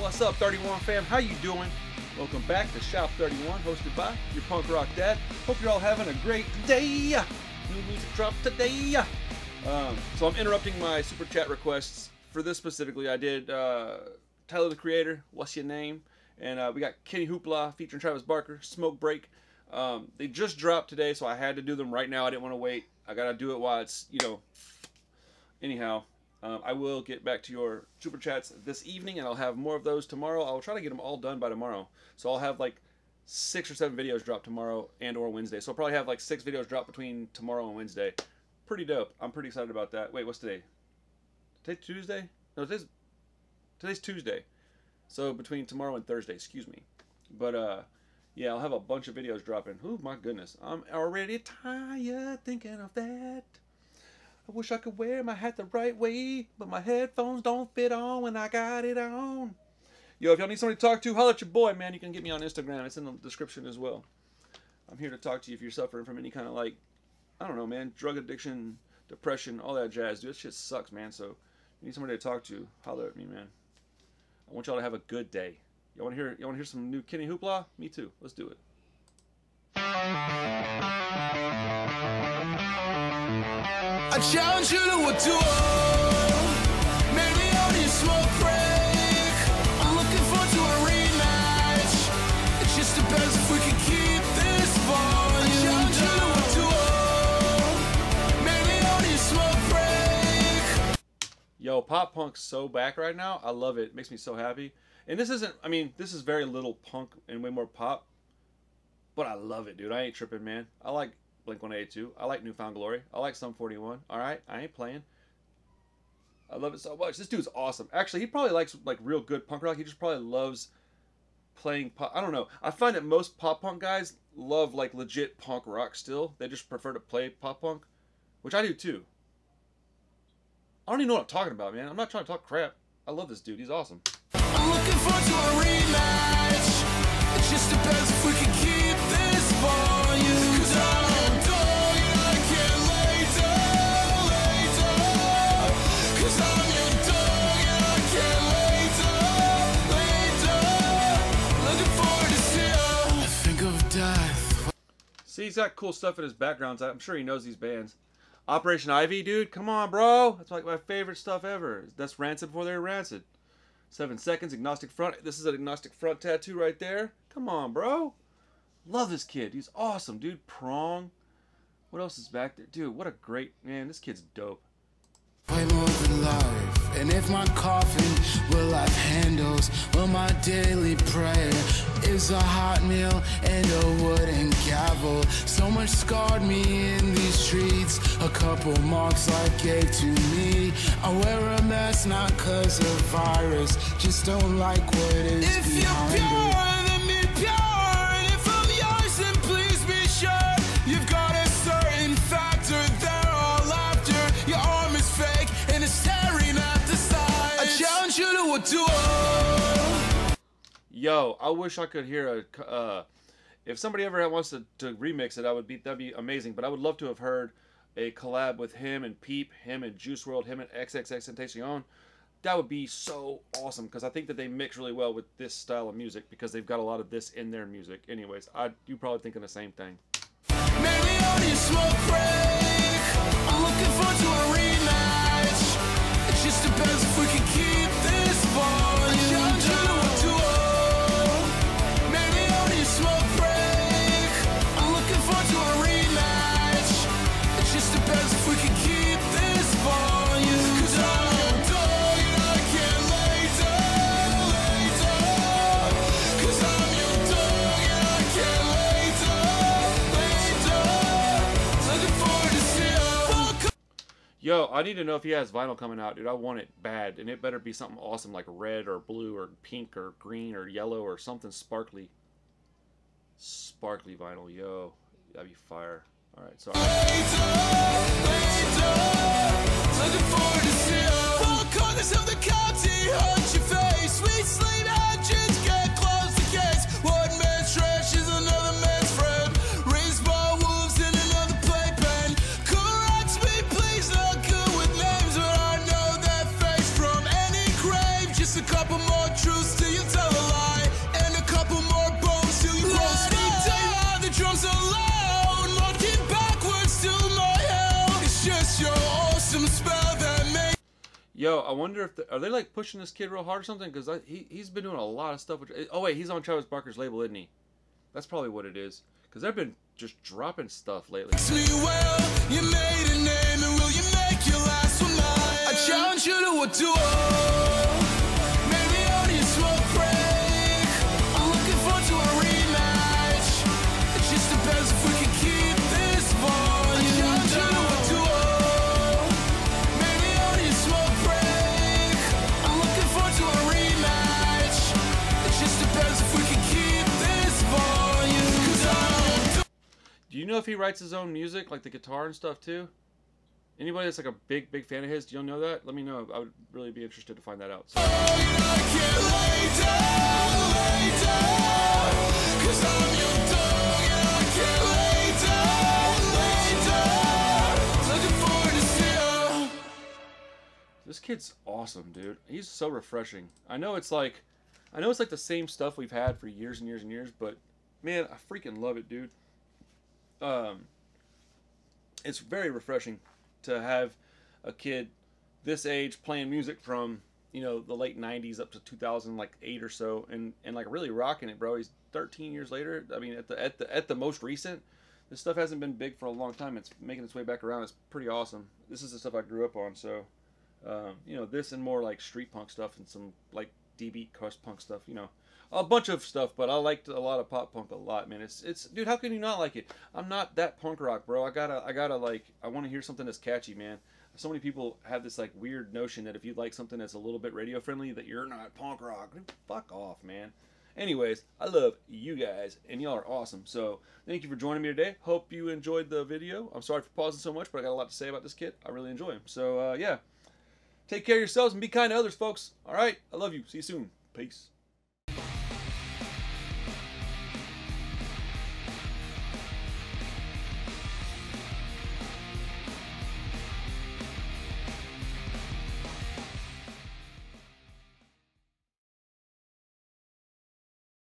What's up 31 fam, how you doing? Welcome back to Shop 31, hosted by your Punk Rock Dad. Hope you're all having a great day. New music drop today. So I'm interrupting my super chat requests. For this specifically, I did Tyler the Creator, What's Your Name? And we got Kenny Hoopla featuring Travis Barker, Smoke Break. They just dropped today, so I had to do them right now. I didn't want to wait. I got to do it while it's, you know. Anyhow, I will get back to your super chats this evening, and I'll have more of those tomorrow. I'll try to get them all done by tomorrow. So I'll have like 6 or 7 videos dropped tomorrow and or Wednesday. So I'll probably have like 6 videos dropped between tomorrow and Wednesday. Pretty dope. I'm pretty excited about that. Wait, what's today? Today's Tuesday? No, today's Tuesday. So between tomorrow and Thursday, excuse me. But yeah, I'll have a bunch of videos dropping. Oh my goodness, I'm already tired thinking of that. I wish I could wear my hat the right way, but my headphones don't fit on when I got it on. Yo, if y'all need somebody to talk to, holler at your boy, man. You can get me on Instagram. It's in the description as well. I'm here to talk to you if you're suffering from any kind of, like, I don't know, man, drug addiction, depression, all that jazz. Dude, that shit sucks, man. So you need somebody to talk to, holler at me, man. I want y'all to have a good day. Y'all want to hear? Y'all want to hear some new Kenny Hoopla? Me too. Let's do it. I challenge you to a duel. Maybe only a smoke break. I'm looking forward to a rematch. It just depends if we can keep this volume. Yo, pop punk's so back right now. I love it. It makes me so happy. And this isn't, I mean, this is very little punk and way more pop. But I love it, dude. I ain't tripping, man. I like Blink-182. I like New Found Glory. I like Sum 41. All right? I ain't playing. I love it so much. This dude's awesome. Actually, he probably likes, like, real good punk rock. He just probably loves playing pop. I don't know. I find that most pop punk guys love, like, legit punk rock still. They just prefer to play pop punk, which I do, too. I don't even know what I'm talking about, man. I'm not trying to talk crap. I love this dude. He's awesome. I'm looking forward to a rematch. It just depends if we can keep this volume. Cause I'm done, I can't lay down, Cause I'm your dog and I can't lay down, Looking forward to see you. I think of death. See, he's got cool stuff in his backgrounds. I'm sure he knows these bands. Operation Ivy, dude, come on, bro. That's like my favorite stuff ever. That's Rancid before they were Rancid. 7 Seconds, Agnostic Front. This is an Agnostic Front tattoo right there. Come on, bro. Love this kid. He's awesome, dude. Prong. What else is back there? Dude, what a great, man, this kid's dope. Way more than life. And if my coffin will have handles, well, my daily prayer is a hot meal and a wooden gavel. So much scarred me in these streets. A couple marks life gave to me. I wear a mask not cause of virus, just don't like what is if behind you're pure, it. Then be pure. And if I'm yours, then please be sure you've got a certain factor. They're all after. Your arm is fake and it's tearing at the sides. I challenge you to a duel. Yo, I wish I could hear a if somebody ever wants to remix it, I would be, that'd be amazing. But I would love to have heard a collab with him and Peep, him and Juice World, him and XXXTentacion. That would be so awesome because I think that they mix really well with this style of music because they've got a lot of this in their music. Anyways, you probably thinking the same thing. Maybe only a smoke break. I'm looking forward to a rematch. It just depends if we can keep this volume. Yo, I need to know if he has vinyl coming out, dude. I want it bad, and it better be something awesome like red or blue or pink or green or yellow or something sparkly. Sparkly vinyl, yo. That'd be fire. All right, sorry. Looking forward to see you. Full corners of the county, haunt your face. We sleep engines, can't close the case. One man's trash is another man's friend. Raised by wolves in another playpen. Correct me, please, not good with names, but I know that face from any grave. Just a couple more truths to you. Yo, I wonder if are they like pushing this kid real hard or something? Because he's been doing a lot of stuff. Which, oh wait, he's on Travis Barker's label, isn't he? That's probably what it is. Because they've been just dropping stuff lately. I challenge you to a duel. Maybe on your smoke break. I'm looking forward to a rematch. It just depends if we can keep this volume. I challenge you to a duel. Maybe on your smoke break. I'm looking forward to a rematch. It just depends if we can keep this volume. Do you know if he writes his own music, like the guitar and stuff too? Anybody that's like a big fan of his, do you know that? Let me know. I would really be interested to find that out. So. This kid's awesome, dude. He's so refreshing. I know it's like the same stuff we've had for years and years and years, but man, I freaking love it, dude. It's very refreshing to have a kid this age playing music from, you know, the late 90s up to 2008 or so, and like really rocking it, bro. He's 13 years later. I mean, at the most recent, this stuff hasn't been big for a long time. It's making its way back around. It's pretty awesome. This is the stuff I grew up on. So, you know, this and more like street punk stuff and some like DB crust punk stuff, you know, a bunch of stuff, but I liked a lot of pop punk a lot, man. It's dude, how can you not like it? I'm not that punk rock, bro. I gotta like, I want to hear something that's catchy, man. So many people have this like weird notion that if you like something that's a little bit radio friendly, that you're not punk rock. Fuck off, man. Anyways, I love you guys and y'all are awesome. So thank you for joining me today. Hope you enjoyed the video. I'm sorry for pausing so much, but I got a lot to say about this kid. I really enjoy him. So yeah, take care of yourselves and be kind to others, folks. All right. I love you. See you soon. Peace.